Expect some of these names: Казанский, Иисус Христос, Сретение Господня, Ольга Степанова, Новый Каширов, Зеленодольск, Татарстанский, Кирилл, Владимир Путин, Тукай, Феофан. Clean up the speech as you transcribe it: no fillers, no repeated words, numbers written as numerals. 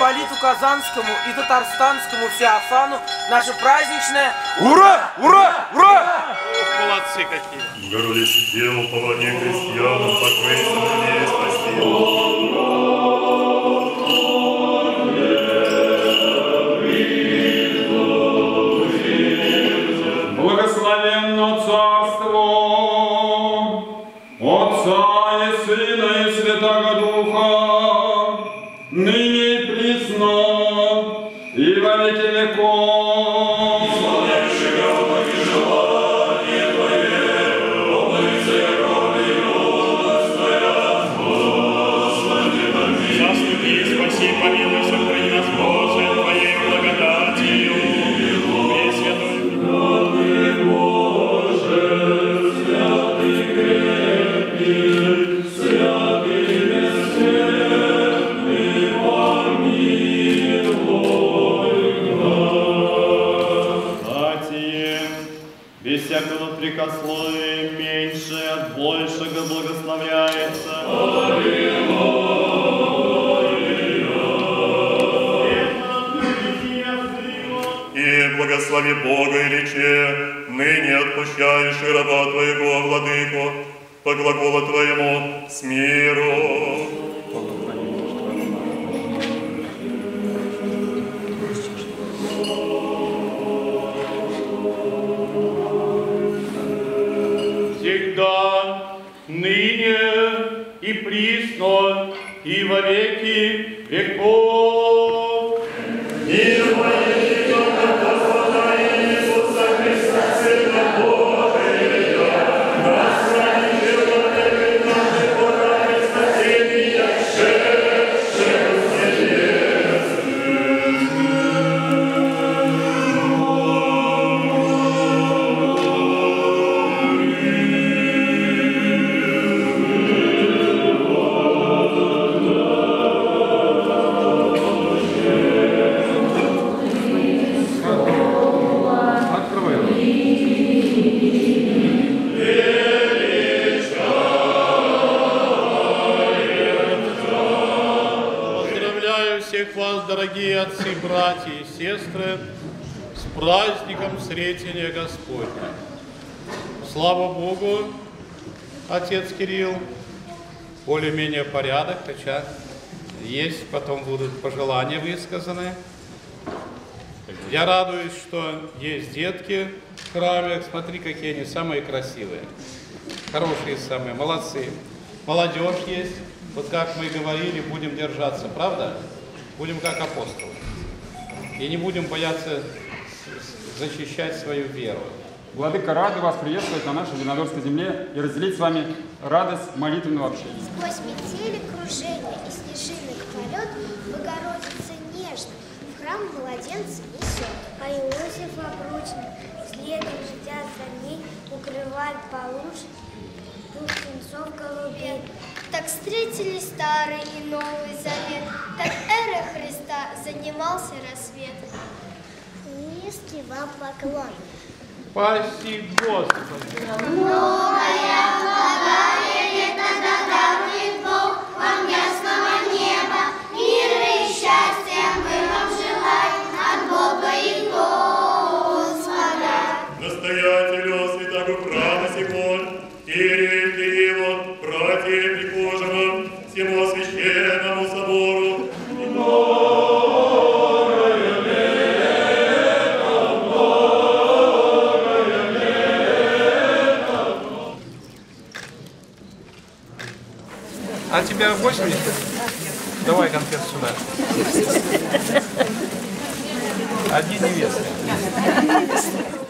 митрополиту Казанскому и Татарстанскому Феофану наше праздничное «Ура! Ура! Ура!». Ох, молодцы какие! Городище дел, помоги крестьянам, покрыть земле, спасибо. Слави Бога и рече, ныне отпущаешь и раба Твоего, Владыко, по глаголу Твоему с миром. Всегда, ныне и присно, и во веки веков. Мир дорогие отцы, братья и сестры, с праздником Сретения Господня! Слава Богу, отец Кирилл, более-менее порядок, хотя есть, потом будут пожелания высказаны. Я радуюсь, что есть детки в храме, смотри, какие они самые красивые, хорошие самые, молодцы. Молодежь есть, вот как мы и говорили, будем держаться, правда? Будем как апостолы. И не будем бояться защищать свою веру. Владыка, рады вас приветствовать на нашей Зеленодольской земле и разделить с вами радость молитвенного общения. Сквозь метели, кружение и снежинок полет, Богородица нежно в храм младенца несет. А Иосиф обручно следом ждя за ней, укрывает полушки двух птенцов голубей. Так встретили старый и новый завет, так эра Христа занимался рассвет. Низкий вам поклон. Спаси Господи. Новая благая добрый Бог, вам ясного неба, мира и счастья мы вам желаем от Бога и Господа. Настоятелю святого храма сего, Кирилл и его, братья прихожего, всему священному собору. А тебя 80? Давай конфет сюда. Одни невесты.